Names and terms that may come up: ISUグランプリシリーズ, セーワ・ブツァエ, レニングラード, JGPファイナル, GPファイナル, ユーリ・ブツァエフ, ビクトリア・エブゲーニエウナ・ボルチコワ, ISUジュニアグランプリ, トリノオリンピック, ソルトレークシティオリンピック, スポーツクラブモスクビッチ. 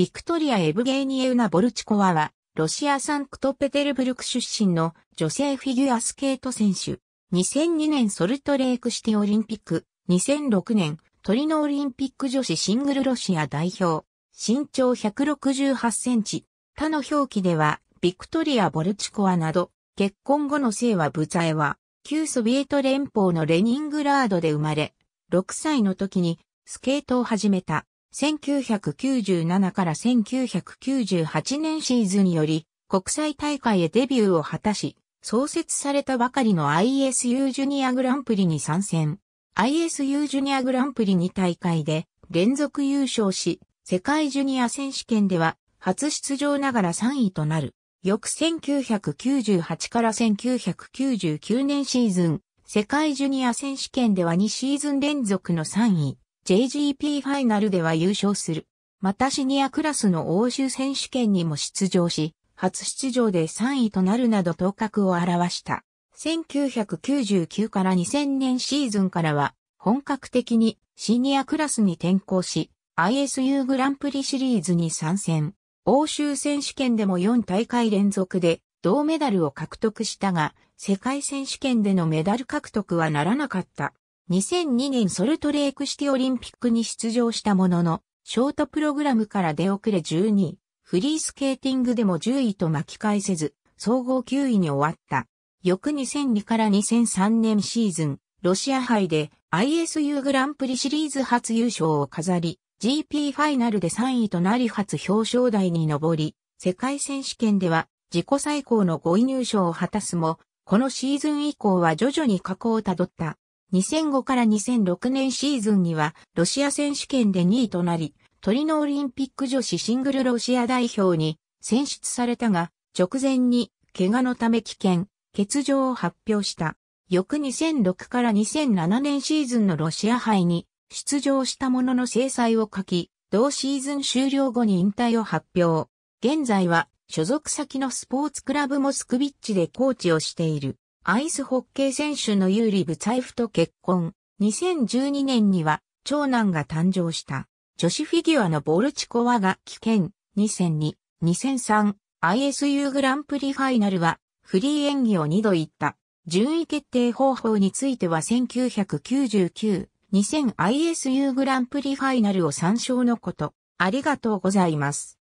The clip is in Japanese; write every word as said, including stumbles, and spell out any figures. ビクトリア・エブゲーニエウナ・ボルチコワは、ロシアサンクトペテルブルク出身の女性フィギュアスケート選手。にせんにねんソルトレークシティオリンピック、にせんろくねんトリノオリンピック女子シングルロシア代表。身長ひゃくろくじゅうはちセンチ。他の表記では、ビクトリア・ボルチコワなど、結婚後のセーワ・ブツァエは、旧ソビエト連邦のレニングラードで生まれ、ろくさいの時にスケートを始めた。せんきゅうひゃくきゅうじゅうななからせんきゅうひゃくきゅうじゅうはちねんシーズンにより、国際大会へデビューを果たし、創設されたばかりの アイエスユー ジュニアグランプリに参戦。アイエスユー ジュニアグランプリにたいかいで連続優勝し、世界ジュニア選手権では初出場ながらさんいとなる。翌せんきゅうひゃくきゅうじゅうはちからせんきゅうひゃくきゅうじゅうきゅうねんシーズン、世界ジュニア選手権ではにシーズン連続のさんい、ジェイジーピー ファイナルでは優勝する。またシニアクラスの欧州選手権にも出場し、初出場でさんいとなるなど頭角を現した。せんきゅうひゃくきゅうじゅうきゅうからにせんねんシーズンからは、本格的にシニアクラスに転向し、アイエスユー グランプリシリーズに参戦。欧州選手権でもよんたいかい連続で銅メダルを獲得したが、世界選手権でのメダル獲得はならなかった。にせんにねんソルトレークシティオリンピックに出場したものの、ショートプログラムから出遅れじゅうにい、フリースケーティングでもじゅういと巻き返せず、総合きゅういに終わった。翌にせんにからにせんさんねんシーズン、ロシア杯で アイエスユー グランプリシリーズ初優勝を飾り、ジーピー ファイナルでさんいとなり初表彰台に上り、世界選手権では自己最高のごい入賞を果たすも、このシーズン以降は徐々に下降をたどった。にせんごからにせんろくねんシーズンにはロシア選手権でにいとなり、トリノオリンピック女子シングルロシア代表に選出されたが、直前に怪我のため棄権、欠場を発表した。翌にせんろくからにせんななねんシーズンのロシア杯に、出場したものの制裁を書き、同シーズン終了後に引退を発表。現在は所属先のスポーツクラブモスクビッチでコーチをしている。アイスホッケー選手のユーリ・ブツァエフと結婚。にせんじゅうにねんには長男が誕生した。女子フィギュアのボルチコワが棄権。にせんに、にせんさん、アイエスユー グランプリファイナルはフリー演技をにど行った。順位決定方法についてはせんきゅうひゃくきゅうじゅうきゅう、にせんアイエスユー グランプリファイナルを参照のこと。ありがとうございます。